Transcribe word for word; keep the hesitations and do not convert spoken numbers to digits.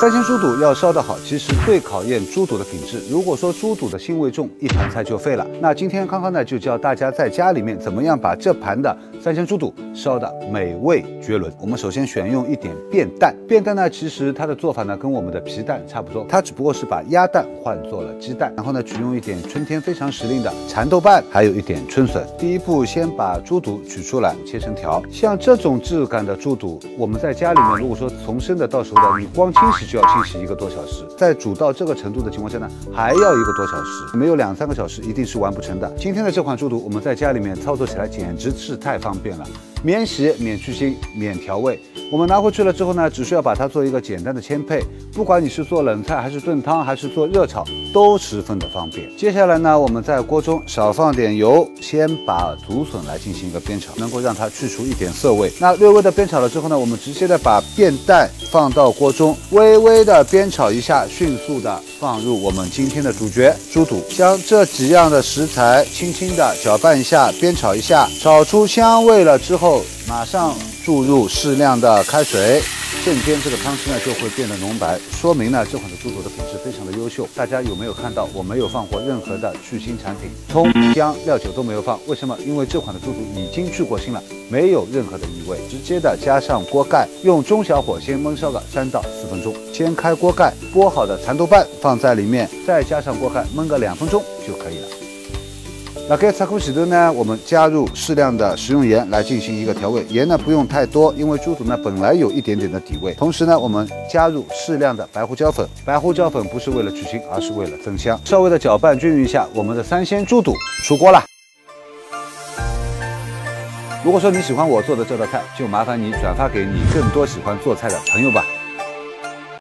三鲜猪肚要烧得好，其实最考验猪肚的品质。如果说猪肚的腥味重，一盘菜就废了。那今天康康呢就教大家在家里面怎么样把这盘的三鲜猪肚烧得美味绝伦。我们首先选用一点变蛋，变蛋呢其实它的做法呢跟我们的皮蛋差不多，它只不过是把鸭蛋换做了鸡蛋。然后呢取用一点春天非常时令的蚕豆瓣，还有一点春笋。第一步先把猪肚取出来切成条，像这种质感的猪肚，我们在家里面如果说从生的到熟的，你光清洗。 就要清洗一个多小时，在煮到这个程度的情况下呢，还要一个多小时，没有两三个小时一定是完不成的。今天的这款猪肚，我们在家里面操作起来简直是太方便了，免洗、免去腥、免调味。我们拿回去了之后呢，只需要把它做一个简单的鲜配，不管你是做冷菜还是炖汤还是做热炒，都十分的方便。接下来呢，我们在锅中少放点油，先把竹笋来进行一个煸炒，能够让它去除一点涩味。那略微的煸炒了之后呢，我们直接的把变蛋放到锅中微。 微微的煸炒一下，迅速的放入我们今天的主角猪肚，将这几样的食材轻轻的搅拌一下，煸炒一下，炒出香味了之后，马上注入适量的开水，瞬间这个汤汁呢就会变得浓白，说明呢这款的猪肚的品质非常的优秀。大家有没有看到我没有放过任何的去腥产品，葱、姜、料酒都没有放，为什么？因为这款的猪肚已经去过腥了。 没有任何的异味，直接的加上锅盖，用中小火先焖烧个三到四分钟。先开锅盖，剥好的蚕豆瓣放在里面，再加上锅盖焖个两分钟就可以了。那给擦锅洗头呢，我们加入适量的食用盐来进行一个调味，盐呢不用太多，因为猪肚呢本来有一点点的底味。同时呢，我们加入适量的白胡椒粉，白胡椒粉不是为了去腥，而是为了增香。稍微的搅拌均匀一下，我们的三鲜猪肚出锅了。 如果说你喜欢我做的这道菜，就麻烦你转发给你更多喜欢做菜的朋友吧。